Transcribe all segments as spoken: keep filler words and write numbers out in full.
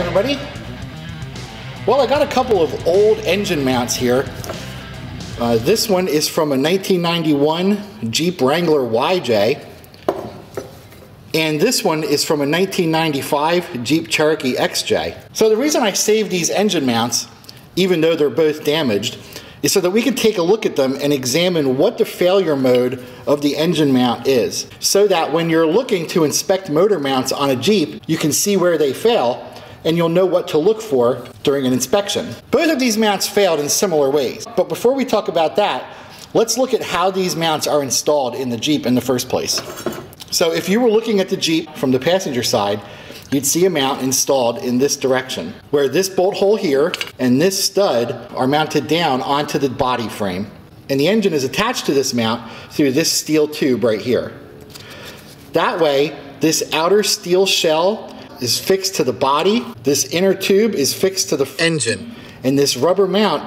everybody. Well, I got a couple of old engine mounts here. Uh, this one is from a nineteen ninety-one Jeep Wrangler Y J. And this one is from a nineteen ninety-five Jeep Cherokee X J. So the reason I saved these engine mounts, even though they're both damaged, is so that we can take a look at them and examine what the failure mode of the engine mount is. So that when you're looking to inspect motor mounts on a Jeep, you can see where they fail and you'll know what to look for during an inspection. Both of these mounts failed in similar ways. But before we talk about that, let's look at how these mounts are installed in the Jeep in the first place. So if you were looking at the Jeep from the passenger side, you'd see a mount installed in this direction, where this bolt hole here and this stud are mounted down onto the body frame. And the engine is attached to this mount through this steel tube right here. That way, this outer steel shell is fixed to the body, this inner tube is fixed to the engine, and this rubber mount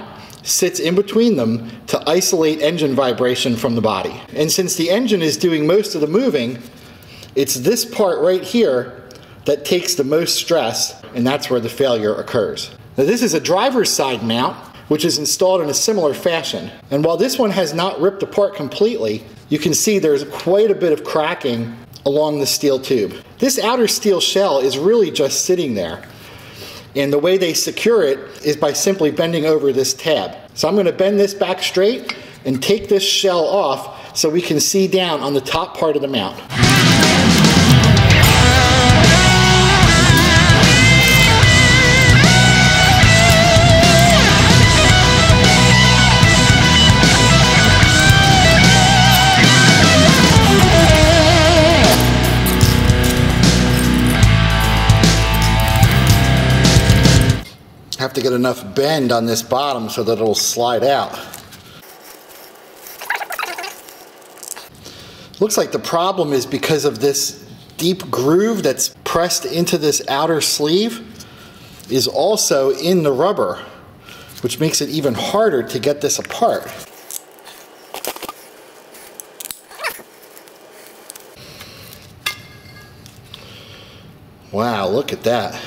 sits in between them to isolate engine vibration from the body. And since the engine is doing most of the moving, it's this part right here that takes the most stress, and that's where the failure occurs. Now this is a driver's side mount, which is installed in a similar fashion. And while this one has not ripped apart completely, you can see there's quite a bit of cracking along the steel tube. This outer steel shell is really just sitting there. And the way they secure it is by simply bending over this tab. So I'm going to bend this back straight and take this shell off so we can see down on the top part of the mount. Have to get enough bend on this bottom so that it'll slide out. Looks like the problem is because of this deep groove that's pressed into this outer sleeve is also in the rubber, which makes it even harder to get this apart. Wow, look at that.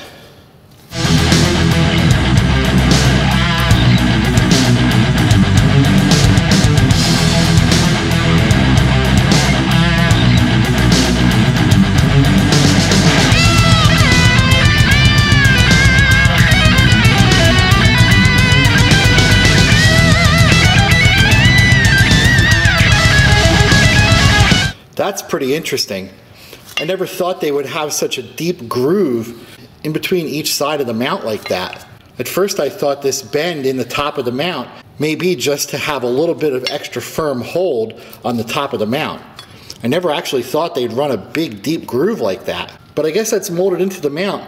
That's pretty interesting. I never thought they would have such a deep groove in between each side of the mount like that. At first I thought this bend in the top of the mount may be just to have a little bit of extra firm hold on the top of the mount. I never actually thought they'd run a big deep groove like that. But I guess that's molded into the mount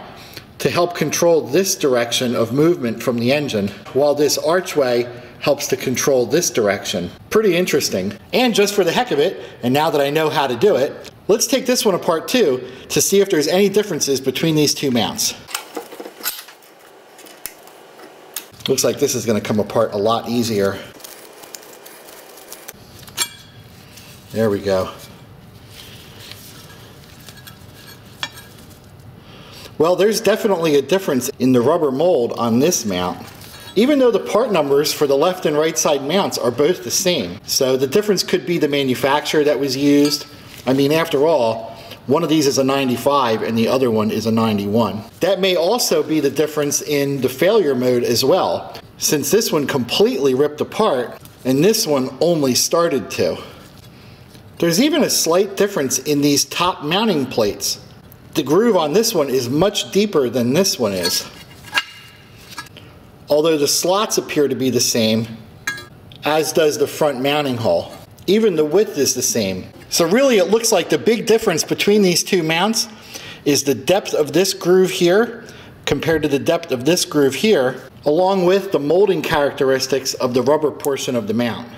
to help control this direction of movement from the engine, while this archway helps to control this direction. Pretty interesting. And just for the heck of it, and now that I know how to do it, let's take this one apart too to see if there's any differences between these two mounts. Looks like this is going to come apart a lot easier. There we go. Well, there's definitely a difference in the rubber mold on this mount, even though the part numbers for the left and right side mounts are both the same. So the difference could be the manufacturer that was used. I mean, after all, one of these is a ninety-five and the other one is a ninety-one. That may also be the difference in the failure mode as well, since this one completely ripped apart and this one only started to. There's even a slight difference in these top mounting plates. The groove on this one is much deeper than this one is. Although the slots appear to be the same, as does the front mounting hole. Even the width is the same. So really it looks like the big difference between these two mounts is the depth of this groove here compared to the depth of this groove here, along with the molding characteristics of the rubber portion of the mount.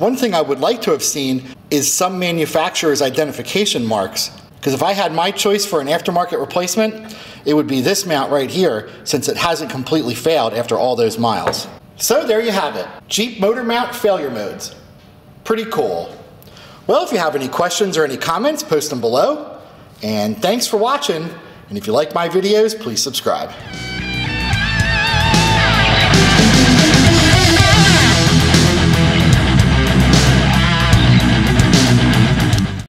One thing I would like to have seen is some manufacturer's identification marks. Because if I had my choice for an aftermarket replacement, it would be this mount right here, since it hasn't completely failed after all those miles. So there you have it, Jeep motor mount failure modes. Pretty cool. Well, if you have any questions or any comments, post them below. And thanks for watching. And if you like my videos, please subscribe.